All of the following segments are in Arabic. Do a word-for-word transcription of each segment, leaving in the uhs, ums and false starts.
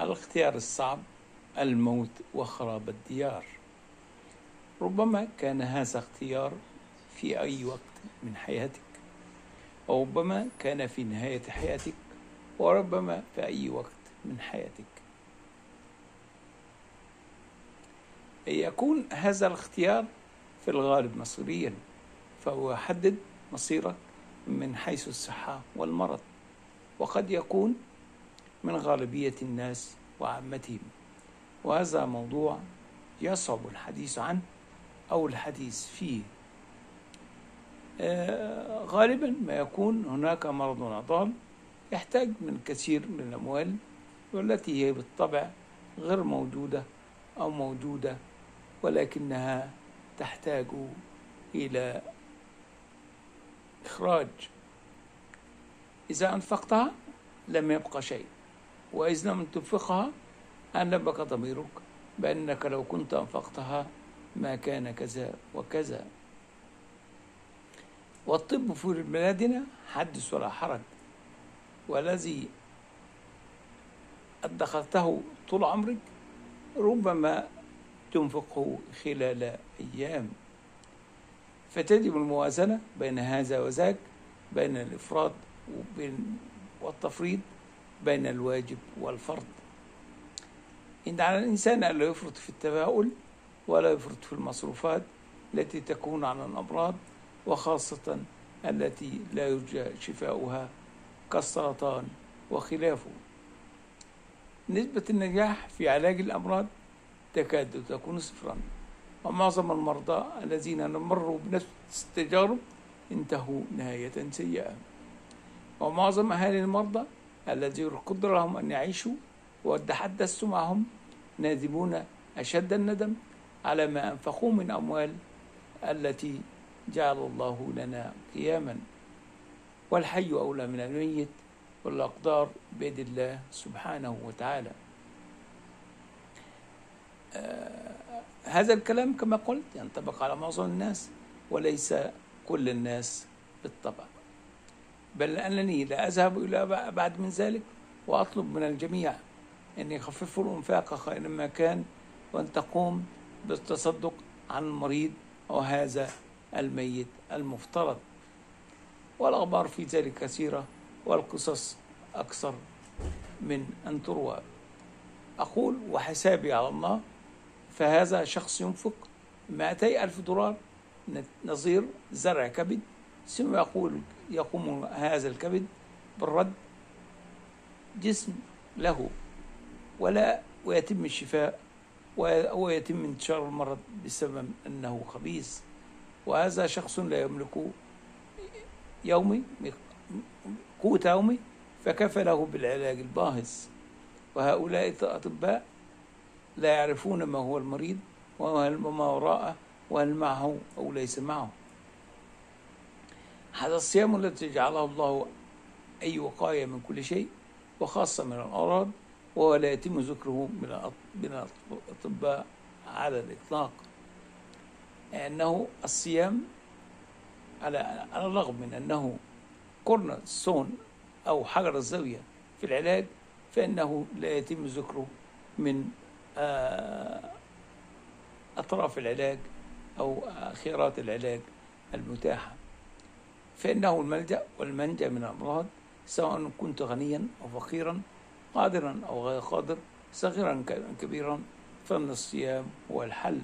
الاختيار الصعب، الموت وخراب الديار. ربما كان هذا اختيار في أي وقت من حياتك، وربما كان في نهاية حياتك، وربما في أي وقت من حياتك. يكون هذا الاختيار في الغالب مصيريا، فهو يحدد مصيرك من حيث الصحة والمرض، وقد يكون من غالبية الناس وعامتهم، وهذا موضوع يصعب الحديث عنه أو الحديث فيه. آه غالبا ما يكون هناك مرض نضال يحتاج من كثير من الأموال، والتي هي بالطبع غير موجودة أو موجودة ولكنها تحتاج إلى إخراج. إذا أنفقتها لم يبقى شيء، وإذا لم تنفقها أنبك ضميرك بأنك لو كنت أنفقتها ما كان كذا وكذا. والطب في بلادنا حدث ولا حرج، والذي أدخرته طول عمرك ربما تنفقه خلال أيام، فتجب الموازنة بين هذا وذاك، بين الإفراط والتفريط، بين الواجب والفرض. إن على الإنسان ألا يفرط في التفاؤل، ولا يفرط في المصروفات التي تكون على الأمراض، وخاصة التي لا يرجى شفاؤها كالسرطان وخلافه. نسبة النجاح في علاج الأمراض تكاد تكون صفرا، ومعظم المرضى الذين مروا بنفس التجارب انتهوا نهاية سيئة، ومعظم أهالي المرضى الذين قدر لهم أن يعيشوا وتحدثت معهم نادمون أشد الندم على ما أنفقوا من أموال التي جعل الله لنا قياما. والحي أولى من الميت، والأقدار بيد الله سبحانه وتعالى. آه هذا الكلام كما قلت ينطبق على معظم الناس، وليس كل الناس بالطبع، بل أنني لا أذهب إلى أبعد من ذلك، وأطلب من الجميع أن يخففوا الإنفاق خير ما كان، وأن تقوم بالتصدق عن المريض وهذا الميت المفترض. والأخبار في ذلك كثيرة، والقصص أكثر من أن تروى. أقول وحسابي على الله، فهذا شخص ينفق مائتي ألف دولار نظير زرع كبد، ثم يقول يقوم هذا الكبد بالرد جسم له، ولا ويتم الشفاء ويتم انتشار المرض بسبب أنه خبيث. وهذا شخص لا يملك يومي قوت يومي، فكفى له بالعلاج الباهظ. وهؤلاء الأطباء لا يعرفون ما هو المريض وما وراءه، وهل معه أو ليس معه. هذا الصيام الذي جعله الله أي وقاية من كل شيء، وخاصة من الأمراض، ولا يتم ذكره من الأطباء على الإطلاق، لأنه الصيام على الرغم من أنه قرن الصون أو حجر الزاوية في العلاج، فإنه لا يتم ذكره من أطراف العلاج أو خيارات العلاج المتاحة، فإنه الملجأ والمنجأ من الأمراض، سواء كنت غنيا أو فقيرا، قادرا أو غير قادر، صغيرا كبيرا، فإن الصيام هو الحل.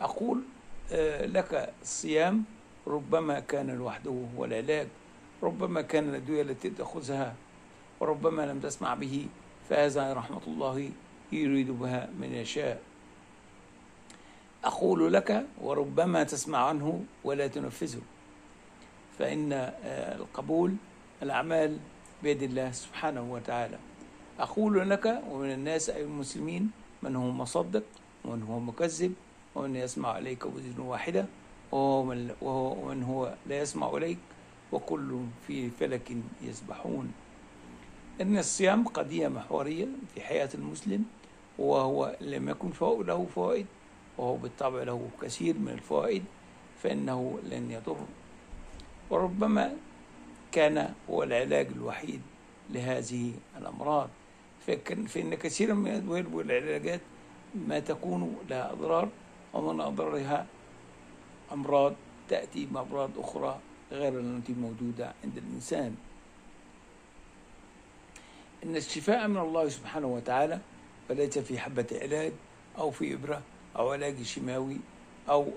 أقول لك الصيام ربما كان لوحده هو العلاج، ربما كان الأدوية التي تأخذها، وربما لم تسمع به، فهذا رحمة الله يريد بها من يشاء. أقول لك وربما تسمع عنه ولا تنفذه، فإن القبول الأعمال بيد الله سبحانه وتعالى. أقول لك ومن الناس أي المسلمين من هو مصدق ومن هو مكذب، ومن يسمع عليك بأذن واحدة، ومن هو لا يسمع إليك، وكل في فلك يسبحون. إن الصيام قضية محورية في حياة المسلم، وهو لم يكن له فوائد، وهو بالطبع له كثير من الفوائد، فإنه لن يضر، وربما كان هو العلاج الوحيد لهذه الأمراض، فإن كثيرا من الأدوية والعلاجات ما تكون لها أضرار ومن أضرارها أمراض تأتي بأمراض أخرى غير التي موجودة عند الإنسان. إن الشفاء من الله سبحانه وتعالى، فليس في حبة علاج أو في إبرة أو علاج شماوي أو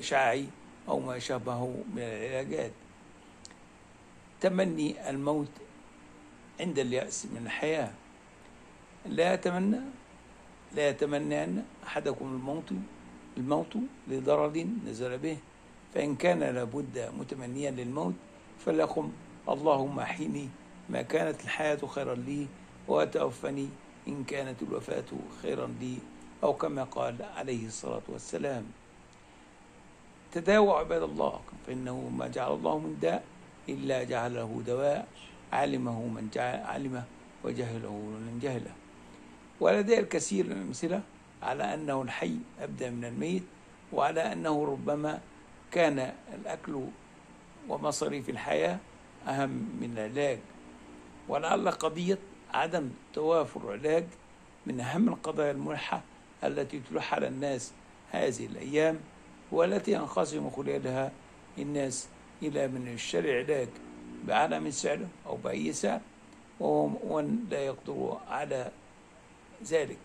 شعاعي أو ما شابهه من العلاجات. تمني الموت عند اليأس من الحياة، لا يتمنى لا يتمنى أن أحدكم الموت الموت لضرر نزل به، فإن كان لابد متمنيا للموت فليقم اللهم أحيني ما كانت الحياة خيرا لي وتوفني إن كانت الوفاة خيرا لي، أو كما قال عليه الصلاة والسلام. تداووا عباد الله، فإنه ما جعل الله من داء إلا جعله دواء، علمه من علمه وجهله من جهله. ولدي الكثير من الأمثلة على أنه الحي أبدى من الميت، وعلى أنه ربما كان الأكل ومصاريف الحياة أهم من العلاج، ولعل قضية عدم توافر علاج من أهم القضايا الملحة التي تلح على الناس هذه الأيام، والتي ينقسم خلالها الناس إلى من يشتري علاج بأعلى من سعره أو بأي سعر، ومن لا يقدر على ذلك.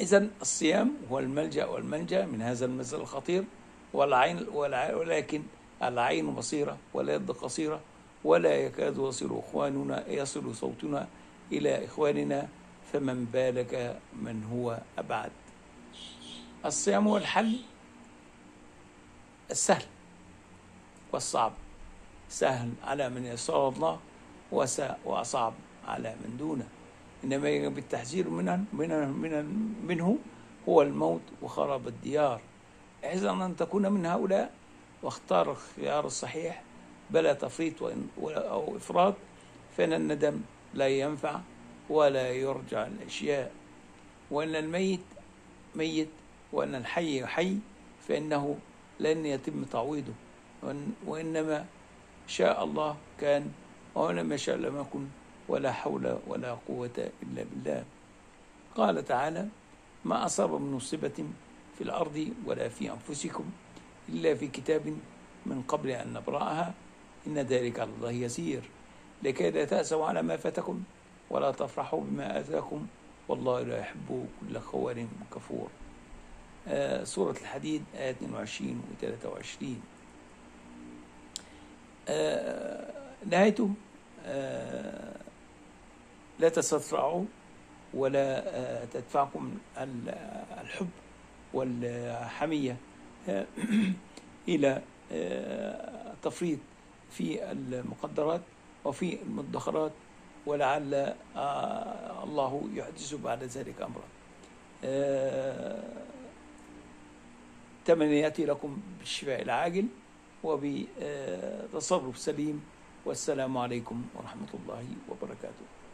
إذن الصيام هو الملجأ والمنجا من هذا المزل الخطير، والعين ولكن العين بصيرة واليد قصيرة، ولا يكاد يصل إخواننا يصل صوتنا إلى إخواننا، فمن بالك من هو أبعد. الصيام هو الحل السهل والصعب، سهل على من يسر الله وصعب على من دونه. إنما يجب التحذير منه, منه, منه هو الموت وخراب الديار. احذر أن تكون من هؤلاء، واختار الخيار الصحيح بلا تفريط أو إفراط، فإن الندم لا ينفع ولا يرجع الأشياء. وإن الميت ميت وإن الحي حي، فإنه لن يتم تعويضه، وإنما شاء الله كان وإنما شاء لم يكن، ولا حول ولا قوة إلا بالله. قال تعالى: ما أصاب من مصيبة في الأرض ولا في أنفسكم إلا في كتاب من قبل أن نبرأها إن ذلك على الله يسير، لكي لا تأسوا على ما فاتكم ولا تفرحوا بما آتاكم والله لا يحب كل خوان كفور. آه سورة الحديد آية اثنين وعشرين و ثلاثة وعشرين. آه نهايته آه لا تستطرعوا ولا آه تدفعكم الحب والحمية آه إلى آه تفريط في المقدرات وفي المدخرات، ولعل آه الله يحدث بعد ذلك أمرا. آه تمنياتي لكم بالشفاء العاجل وبتصرف سليم، والسلام عليكم ورحمة الله وبركاته.